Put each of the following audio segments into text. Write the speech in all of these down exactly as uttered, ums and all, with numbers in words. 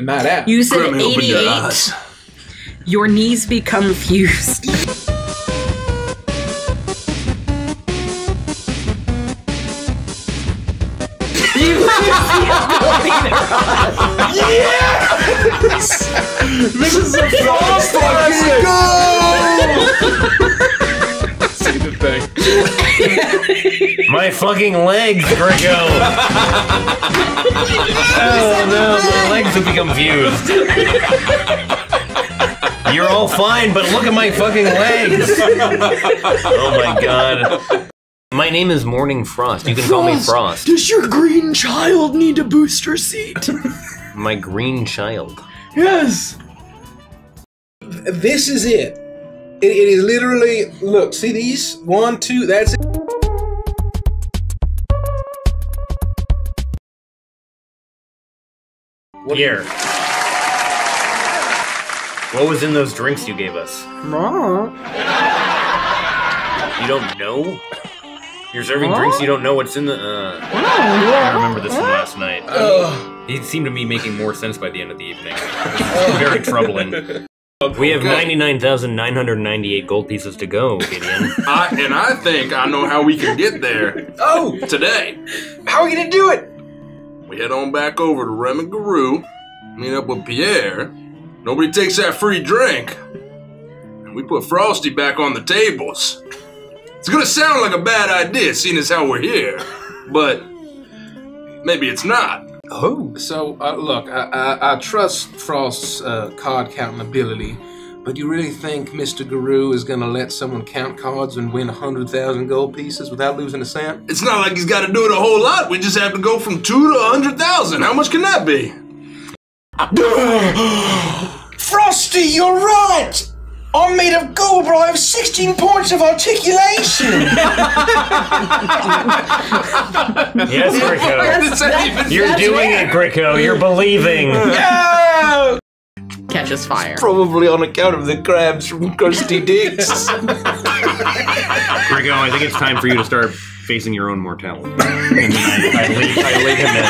Not out. You said Grim, eighty-eight. Your, eyes. Your knees become fused. Yes! This is the Frost classic! Go! See the thing. My fucking legs, Gricko! Oh no, my legs have become fused. You're all fine, but look at my fucking legs! Oh my god. My name is Morning Frost. You can Frost, call me Frost. Does your green child need a booster seat? My green child. Yes. This is it. It, it is literally, look, see these? One, two, that's it. What Pierre. What was in those drinks you gave us? Mom. You don't know? You're serving huh? drinks, you don't know what's in the, uh... I remember this from last night. Ugh. It seemed to me making more sense by the end of the evening. Very troubling. We have ninety-nine thousand nine hundred ninety-eight gold pieces to go, Gideon. I, and I think I know how we can get there. Oh! Today. How are we gonna do it? We head on back over to Rem and Guru, meet up with Pierre. Nobody takes that free drink. And we put Frosty back on the tables. It's gonna sound like a bad idea, seeing as how we're here, but maybe it's not. Oh. So, uh, look, I, I, I trust Frost's uh, card counting ability, but do you really think Mister Guru is gonna let someone count cards and win one hundred thousand gold pieces without losing a cent? It's not like he's gotta do it a whole lot. We just have to go from two to one hundred thousand. How much can that be? Frosty, you're right! I'm made of gold, but I have sixteen points of articulation! Yes, Gricko. You're that's doing rare. It, Gricko. You're believing. No! Catches fire. It's probably on account of the crabs from Krusty Dicks. Gricko, I think it's time for you to start facing your own mortality. And I, I, leave, I leave him in.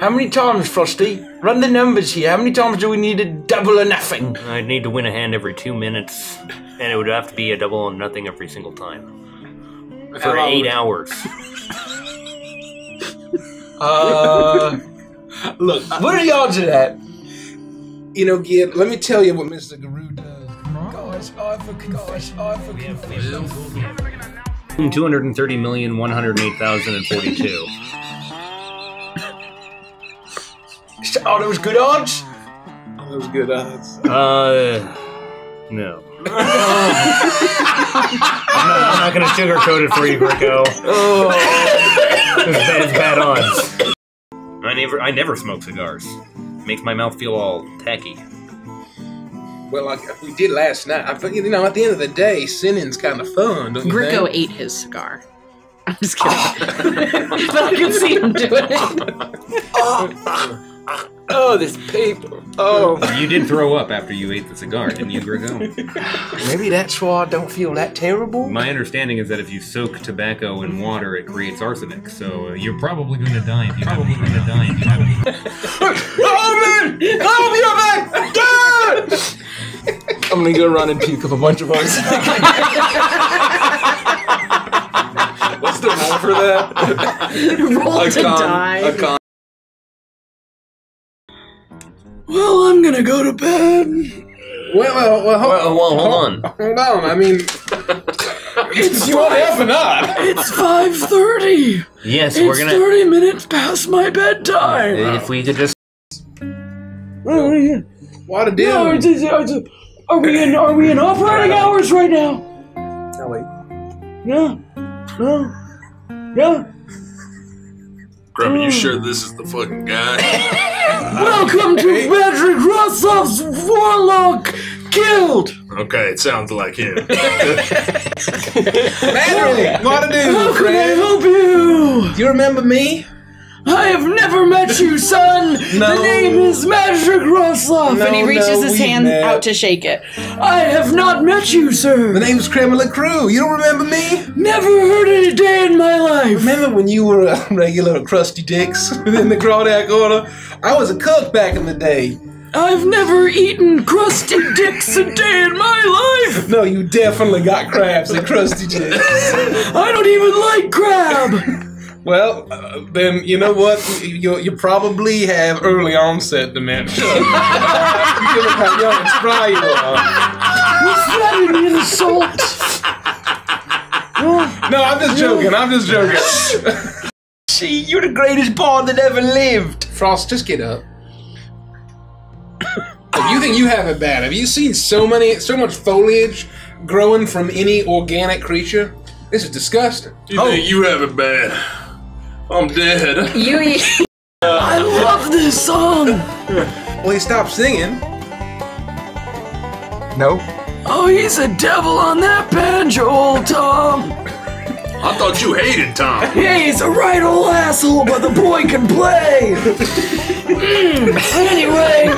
How many times, Frosty? Run the numbers here. How many times do we need a double or nothing? I'd need to win a hand every two minutes, and it would have to be a double or nothing every single time. For How eight hours. uh, look, what are the odds of that? You know, Gib, let me tell you what Mister Garud does. Guys, I have a confession. I have a confession. two hundred thirty million, one hundred eight thousand forty-two. Oh, those good odds? Oh, those good odds. Uh, no. I'm, not, I'm not gonna sugarcoat it for you, Gricko. Oh, that is bad odds. I never, I never smoke cigars. It makes my mouth feel all tacky. Well, like we did last night. I think you know, at the end of the day, sinning's kind of fun, don't you think? Gricko ate his cigar. I'm just kidding. But I can see him doing it. Oh. Oh, this paper. Oh. You did throw up after you ate the cigar, didn't you, Gricko? Maybe that's why I don't feel that terrible. My understanding is that if you soak tobacco in water, it creates arsenic, so you're probably going to die if you probably going to die if you haven't eaten. Oh, man! Help me back! I'm going to go run and puke up a bunch of arsenic. What's the roll for that? Roll a to con, die. A con. Well, I'm gonna go to bed. Well, well, well, hold, well, well hold on. Hold on, I mean... It's you won't have enough. It's five thirty. Yes, it's we're gonna... It's thirty minutes past my bedtime. Uh, if we could just... What are What a deal. No, it's, it's, it's, are, we in, are we in operating hours right now? Oh, wait. Yeah. Yeah. Yeah. Grub, are you sure this is the fucking guy? Welcome to Vadrik Rossov's Warlock Guild! Okay, it sounds like him. Vadrik, what a dude! How can I help you? Do you remember me? I have never met you, son! No. The name is Vadrik Rossov! No, and he reaches no, his hand met. out to shake it. I have not met you, sir! The name's Kramela Crew! You don't remember me? Never heard it a day in my life! Remember when you were a regular Krusty Dicks within the Crawdak Order? I was a cook back in the day. I've never eaten Krusty Dicks a day in my life! No, you definitely got crabs at Krusty Dicks. I don't even like crab! Well, uh, then, you know what? You, you probably have early onset dementia. You look how young and spry you are. Was that an insult? No, I'm just joking. I'm just joking. See, you're the greatest bard that ever lived. Frost, just get up. If you think you have it bad, have you seen so many, so much foliage growing from any organic creature? This is disgusting. You oh. think you have it bad? I'm dead. You. I love this song. Well, he stopped singing. No. Oh, he's a devil on that banjo, old Tom. I thought you hated Tom. Yeah, he's a right old asshole, but the boy can play. mm, anyway.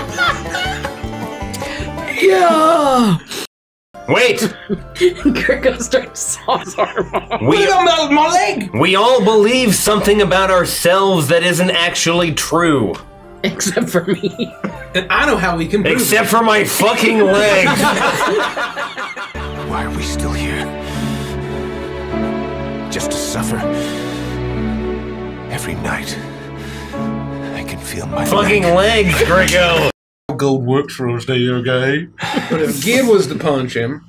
Yeah. Wait! Gricko starts to saw his arm off. We, my, my leg. We all believe something about ourselves that isn't actually true. Except for me. And I know how we can prove Except it. for my fucking leg. Why are we still here? Just to suffer. Every night, I can feel my fucking leg, leg Gricko. Gold works for us there, okay? But if Gid was to punch him,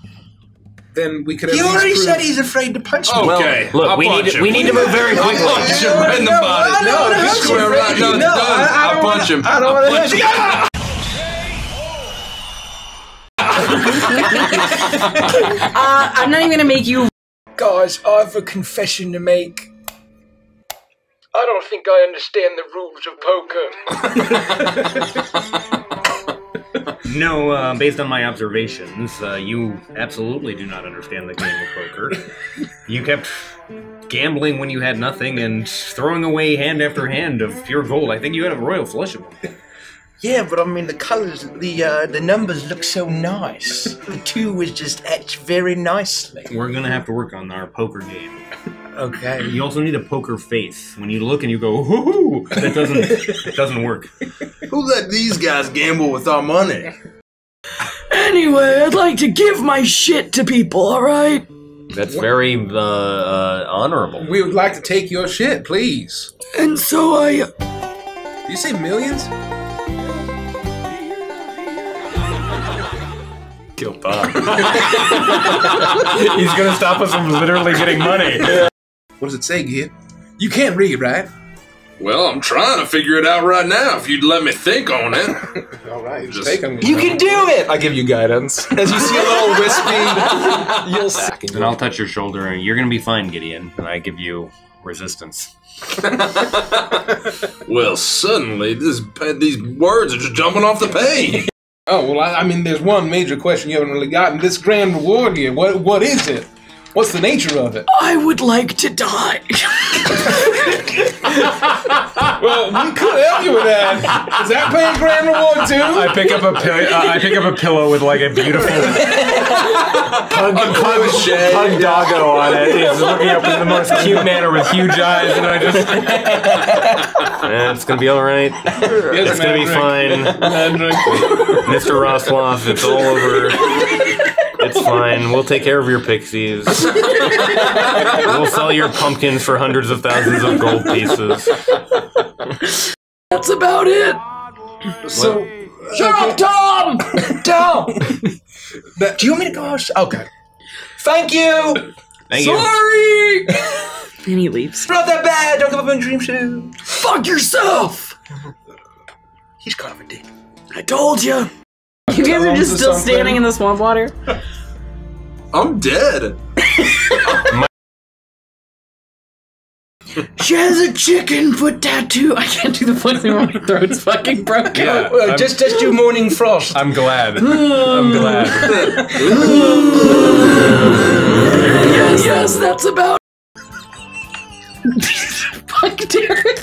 then we could have. You already said he's afraid to punch him. Okay, well, look, I'll we punch need him. we need to move very quickly. I'll punch him right in the body. No, no, no, no, square right. No, no, I'll punch him. I don't want to punch him. uh, I'm not even gonna make you, guys. I have a confession to make. I don't think I understand the rules of poker. No, uh, based on my observations, uh, you absolutely do not understand the game of poker. You kept gambling when you had nothing and throwing away hand after hand of pure gold. I think you had a royal flush of them. Yeah, but I mean the colors, the uh, the numbers look so nice. The two was just etched very nicely. We're gonna have to work on our poker game. Okay. You also need a poker face. When you look and you go, hoo-hoo, that doesn't, it doesn't work. Who let these guys gamble with our money? Anyway, I'd like to give my shit to people, all right? That's very uh, uh, honorable. We would like to take your shit, please. And so I... Did you say millions? Kill Bob. He's going to stop us from literally getting money. Yeah. What does it say, Gid? You can't read, right? Well, I'm trying to figure it out right now. If you'd let me think on it. All right, just take them, you, you can do it. I give you guidance. As you see a little wispy, you'll see. And I'll touch your shoulder, and you're going to be fine, Gideon. And I give you resistance. Well, suddenly this these words are just jumping off the page. Oh well, I, I mean, there's one major question you haven't really gotten. This grand reward here. What what is it? What's the nature of it? I would like to die. Well, we could help you with that. Is that paying grand reward too? I pick up a pill uh, I pick up a pillow with like a beautiful pug, a pug, pug doggo on it. He's looking up in the most cute manner with huge eyes, and I just yeah, it's gonna be all right. Yes, it's gonna be drink. fine, Mister Rossloff. It's all over. It's fine. We'll take care of your pixies. We'll sell your pumpkins for hundreds of thousands of gold pieces. That's about it. What? So, uh, shut up, Tom! Tom! That, do you want me to go? Okay. Thank you! Thank Sorry! you. Sorry! And he leaves. Not that bad. Don't give up on dream shoe. Fuck yourself! He's kind of a dick. I told you. You guys are just still something. standing in the swamp water? I'm dead. She has a chicken foot tattoo. I can't do the voice anymore. My throat's fucking broken. Yeah, uh, just, just do Morning Frost. I'm glad. I'm glad. yes, yes, that's about it. Fuck, Derek.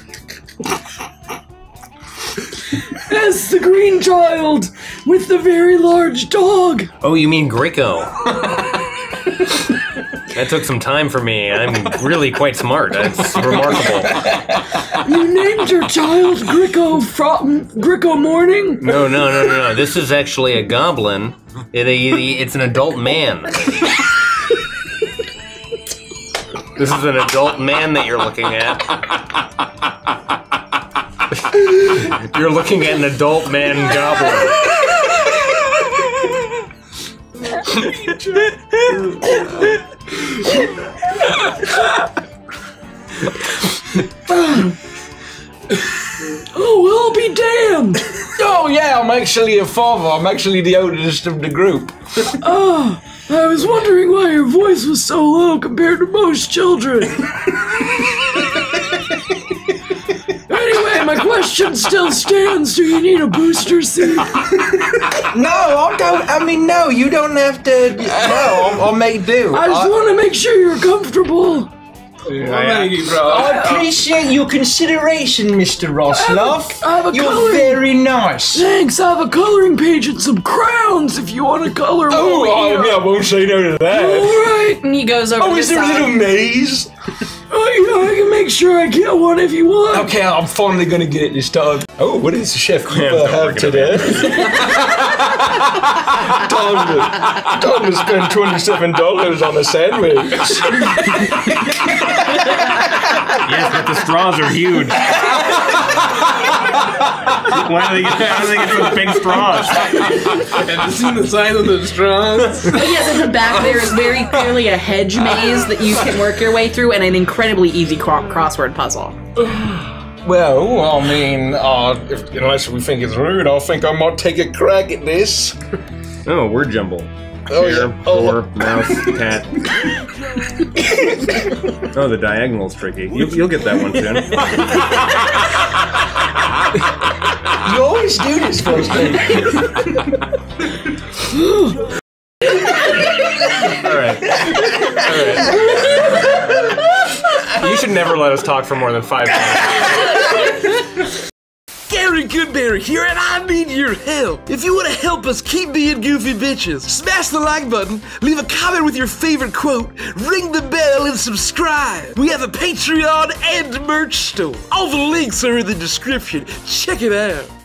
as the green child with the very large dog. Oh, you mean Gricko. That took some time for me. I'm really quite smart. That's remarkable. You named your child Gricko from Gricko Morning? No, no, no, no, no. This is actually a goblin. It, it, it's an adult man. This is an adult man that you're looking at. You're looking at an adult man goblin. Oh, I'll be damned! Oh yeah, I'm actually a father. I'm actually the oldest of the group. Oh. I was wondering why your voice was so low compared to most children. Anyway, my question still stands. Do you need a booster seat? No, I don't. I mean, no, you don't have to. No, I'll, I'll make do. I just I, want to make sure you're comfortable. Yeah, I, I appreciate your consideration, Mister Roslov. You're coloring. Very nice. Thanks, I have a coloring page and some crowns if you want to color. Oh, oh yeah, I won't say no to that. Alright. And he goes over oh, to the side. Oh, is there a little maze? Oh, you know, I can make sure I get one if you want. Okay, I'm finally going to get it this time. Oh, what is the chef you uh, have today? Tom, to, Tom to spend twenty-seven dollars on a sandwich. Yes, but the straws are huge. Why do they get, how do they get those big straws? Have you seen the size of those straws? But yes, at the back there is very clearly a hedge maze that you can work your way through and an incredibly easy cro crossword puzzle. Well, I mean, uh, if, unless we think it's rude, I think I might take a crack at this. Oh, word jumble. Oh, Chair, yeah. Door, oh. Mouse, cat. Oh, the diagonal's tricky. You, you'll get that one soon. You always do this first thing. All right. All right. You should never let us talk for more than five minutes. Gary Goodberry here, and I need your help. If you want to help us keep being goofy bitches, smash the like button, leave a comment with your favorite quote, ring the bell, and subscribe. We have a Patreon and merch store. All the links are in the description. Check it out.